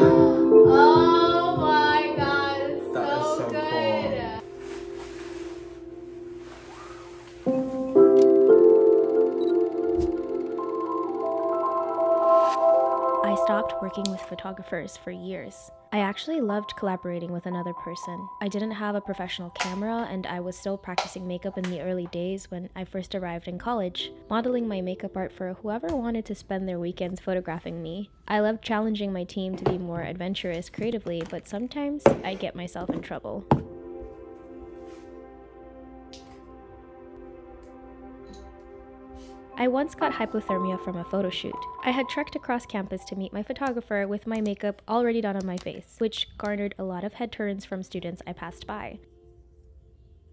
Oh my god, it's so good. Cool. I stopped working with photographers for years. I actually loved collaborating with another person. I didn't have a professional camera and I was still practicing makeup in the early days when I first arrived in college, modeling my makeup art for whoever wanted to spend their weekends photographing me. I loved challenging my team to be more adventurous creatively, but sometimes I'd get myself in trouble. I once got hypothermia from a photo shoot. I had trekked across campus to meet my photographer with my makeup already done on my face, which garnered a lot of head turns from students I passed by.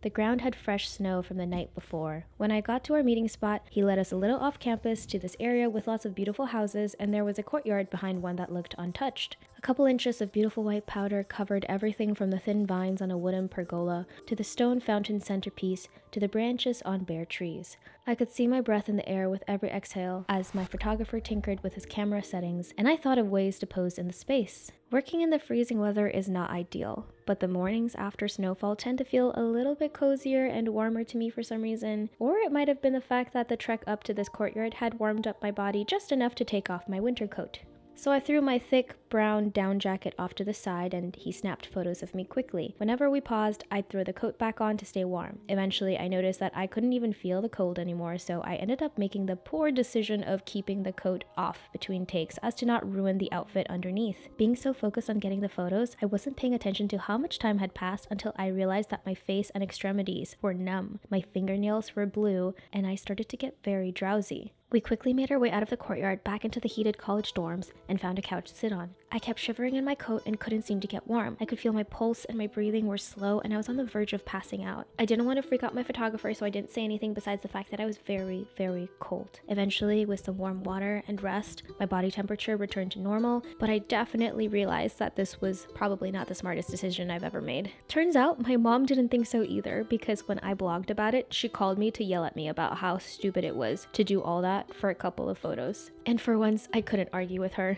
The ground had fresh snow from the night before. When I got to our meeting spot, he led us a little off campus to this area with lots of beautiful houses, and there was a courtyard behind one that looked untouched. A couple inches of beautiful white powder covered everything from the thin vines on a wooden pergola, to the stone fountain centerpiece, to the branches on bare trees. I could see my breath in the air with every exhale as my photographer tinkered with his camera settings, and I thought of ways to pose in the space. Working in the freezing weather is not ideal, but the mornings after snowfall tend to feel a little bit cozier and warmer to me for some reason, or it might have been the fact that the trek up to this courtyard had warmed up my body just enough to take off my winter coat. So I threw my thick, brown down jacket off to the side and he snapped photos of me quickly. Whenever we paused, I'd throw the coat back on to stay warm. Eventually, I noticed that I couldn't even feel the cold anymore, so I ended up making the poor decision of keeping the coat off between takes as to not ruin the outfit underneath. Being so focused on getting the photos, I wasn't paying attention to how much time had passed until I realized that my face and extremities were numb, my fingernails were blue, and I started to get very drowsy. We quickly made our way out of the courtyard back into the heated college dorms and found a couch to sit on. I kept shivering in my coat and couldn't seem to get warm. I could feel my pulse and my breathing were slow and I was on the verge of passing out. I didn't want to freak out my photographer, so I didn't say anything besides the fact that I was very, very cold. Eventually, with some warm water and rest, my body temperature returned to normal, but I definitely realized that this was probably not the smartest decision I've ever made. Turns out, my mom didn't think so either, because when I blogged about it, she called me to yell at me about how stupid it was to do all that for a couple of photos. And for once, I couldn't argue with her.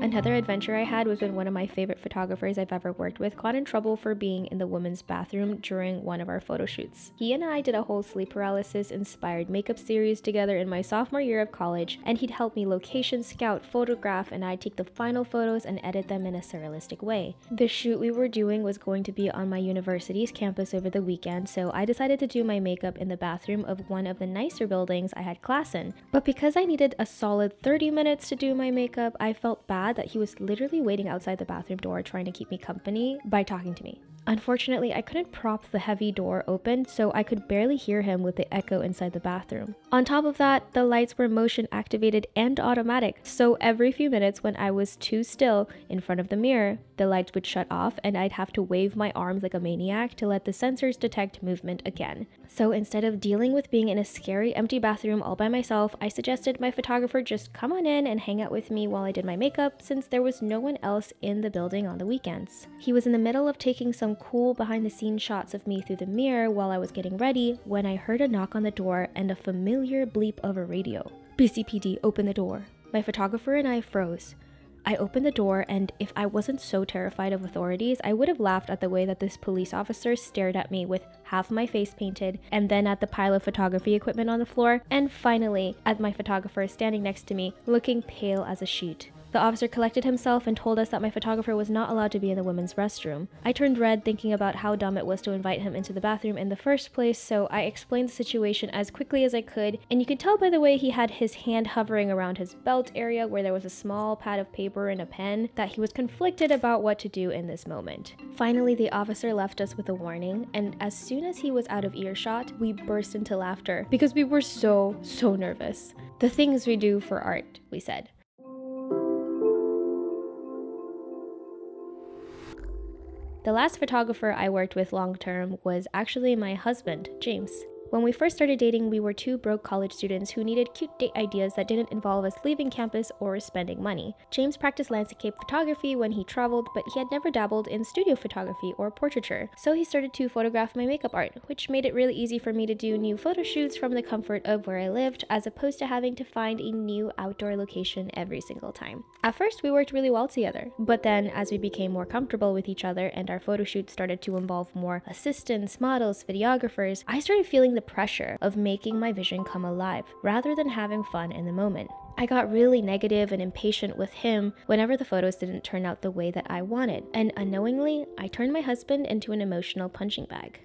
Another adventure I had was when one of my favorite photographers I've ever worked with got in trouble for being in the women's bathroom during one of our photo shoots. He and I did a whole sleep paralysis inspired makeup series together in my sophomore year of college, and he'd help me location scout, photograph, and I'd take the final photos and edit them in a surrealistic way. The shoot we were doing was going to be on my university's campus over the weekend, so I decided to do my makeup in the bathroom of one of the nicer buildings I had class in. But because I needed a solid 30 minutes to do my makeup, I felt bad that he was literally waiting outside the bathroom door trying to keep me company by talking to me. Unfortunately, I couldn't prop the heavy door open, so I could barely hear him with the echo inside the bathroom. On top of that, the lights were motion activated and automatic, so every few minutes when I was too still in front of the mirror, the lights would shut off and I'd have to wave my arms like a maniac to let the sensors detect movement again. So instead of dealing with being in a scary empty bathroom all by myself, I suggested my photographer just come on in and hang out with me while I did my makeup, since there was no one else in the building on the weekends. He was in the middle of taking some cool behind-the-scenes shots of me through the mirror while I was getting ready when I heard a knock on the door and a familiar bleep of a radio. "BCPD, open the door." My photographer and I froze. I opened the door, and if I wasn't so terrified of authorities, I would have laughed at the way that this police officer stared at me with half my face painted, and then at the pile of photography equipment on the floor, and finally at my photographer standing next to me, looking pale as a sheet. The officer collected himself and told us that my photographer was not allowed to be in the women's restroom. I turned red thinking about how dumb it was to invite him into the bathroom in the first place, so I explained the situation as quickly as I could, and you can tell by the way he had his hand hovering around his belt area where there was a small pad of paper and a pen that he was conflicted about what to do in this moment. Finally, the officer left us with a warning, and as soon as he was out of earshot, we burst into laughter because we were so nervous. "The things we do for art," we said. The last photographer I worked with long-term was actually my husband, James. When we first started dating, we were two broke college students who needed cute date ideas that didn't involve us leaving campus or spending money. James practiced landscape photography when he traveled, but he had never dabbled in studio photography or portraiture. So he started to photograph my makeup art, which made it really easy for me to do new photo shoots from the comfort of where I lived, as opposed to having to find a new outdoor location every single time. At first, we worked really well together, but then as we became more comfortable with each other and our photo shoots started to involve more assistants, models, videographers, I started feeling the pressure of making my vision come alive rather than having fun in the moment. I got really negative and impatient with him whenever the photos didn't turn out the way that I wanted, and unknowingly, I turned my husband into an emotional punching bag.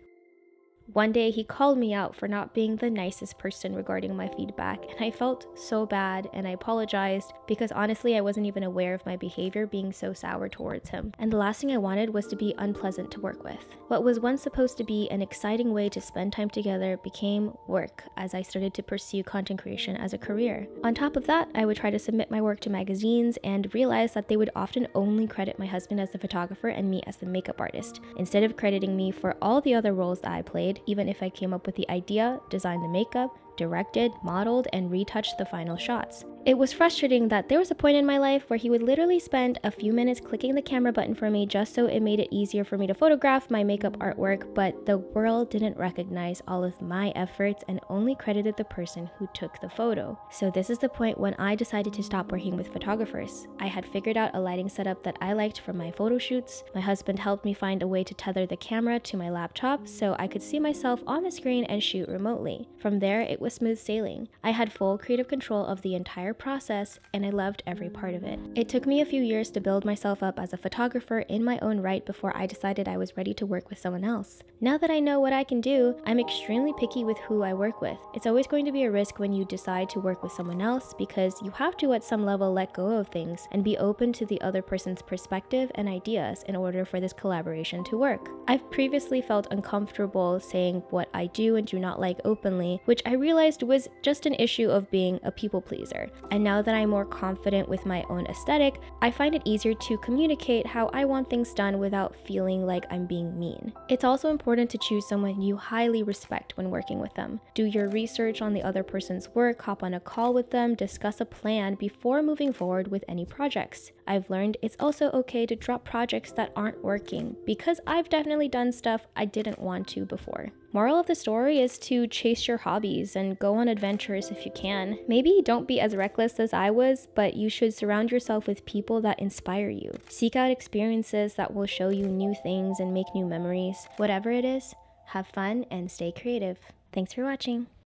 One day, he called me out for not being the nicest person regarding my feedback, and I felt so bad, and I apologized because honestly, I wasn't even aware of my behavior being so sour towards him. And the last thing I wanted was to be unpleasant to work with. What was once supposed to be an exciting way to spend time together became work as I started to pursue content creation as a career. On top of that, I would try to submit my work to magazines and realize that they would often only credit my husband as the photographer and me as the makeup artist, instead of crediting me for all the other roles that I played, even if I came up with the idea, designed the makeup, directed, modeled, and retouched the final shots. It was frustrating that there was a point in my life where he would literally spend a few minutes clicking the camera button for me just so it made it easier for me to photograph my makeup artwork, but the world didn't recognize all of my efforts and only credited the person who took the photo. So this is the point when I decided to stop working with photographers. I had figured out a lighting setup that I liked for my photo shoots. My husband helped me find a way to tether the camera to my laptop so I could see myself on the screen and shoot remotely. From there, it was smooth sailing. I had full creative control of the entire process, and I loved every part of it. It took me a few years to build myself up as a photographer in my own right before I decided I was ready to work with someone else. Now that I know what I can do, I'm extremely picky with who I work with. It's always going to be a risk when you decide to work with someone else because you have to at some level let go of things and be open to the other person's perspective and ideas in order for this collaboration to work. I've previously felt uncomfortable saying what I do and do not like openly, which I realized was just an issue of being a people pleaser. And now that I'm more confident with my own aesthetic, I find it easier to communicate how I want things done without feeling like I'm being mean. It's also important to choose someone you highly respect when working with them. Do your research on the other person's work, hop on a call with them, discuss a plan before moving forward with any projects. I've learned it's also okay to drop projects that aren't working because I've definitely done stuff I didn't want to before. Moral of the story is to chase your hobbies and go on adventures if you can. Maybe don't be as reckless as I was, but you should surround yourself with people that inspire you. Seek out experiences that will show you new things and make new memories. Whatever it is, have fun and stay creative. Thanks for watching.